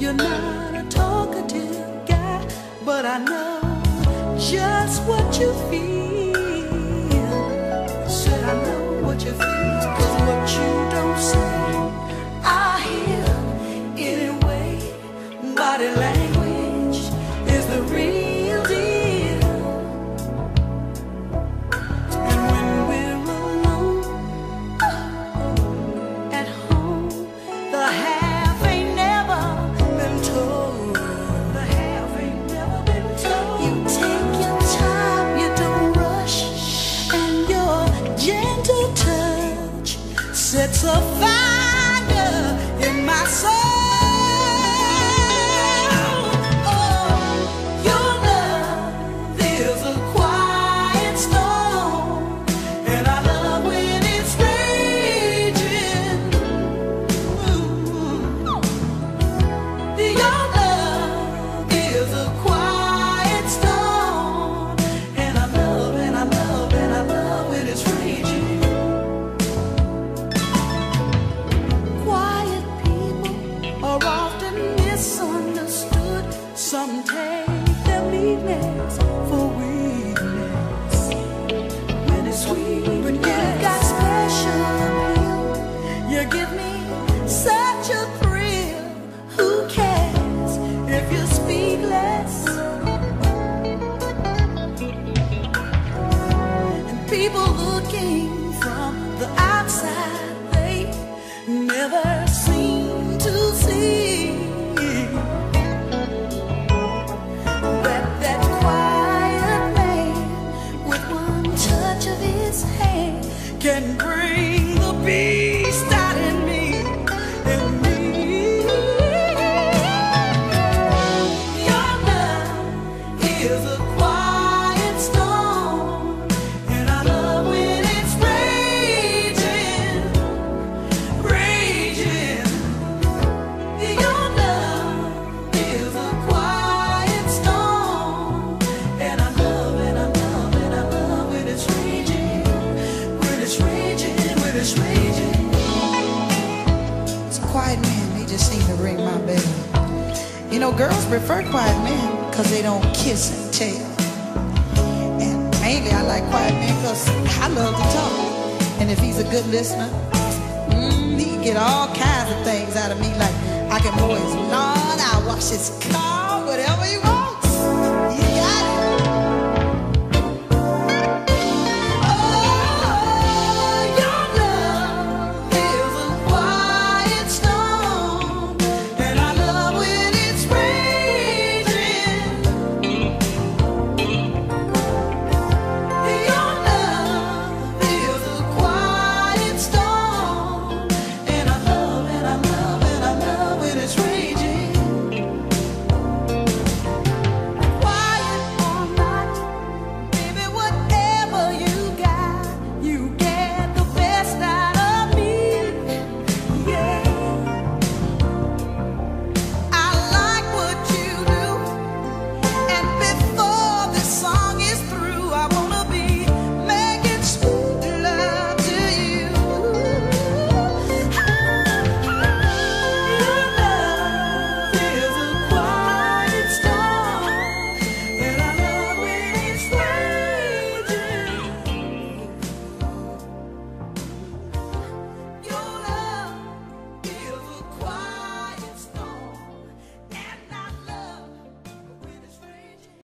You're not a talkative guy, but I know just what you feel. Said I know what you feel, 'cause what you don't say I hear anyway. Body language is the real deal. And when we're alone at home, the happy sets a fire in my soul. Oh, your love is a quiet storm, and I love when it's raging. Ooh. Your love is a quiet storm, and I love, and I love, and I love when it's raging. Some take their weakness for weakness. When it's sweet, but you got special appeal. You give me such a thrill. Who cares if you speak less? And people looking from the outside, they never seem to see can bring the beast out in me, in me. Your love is a quiet storm, and I love when it's raging, raging. Your love is a quiet storm, and I love, and I love, and I love when it's raging. It's raging. It's a quiet man, they just seem to ring my bell. You know, girls prefer quiet men because they don't kiss and tell. And mainly I like quiet men because I love to talk. And if he's a good listener, he can get all kinds of things out of me. Like I can mow his lawn, I'll wash his car, whatever he wants.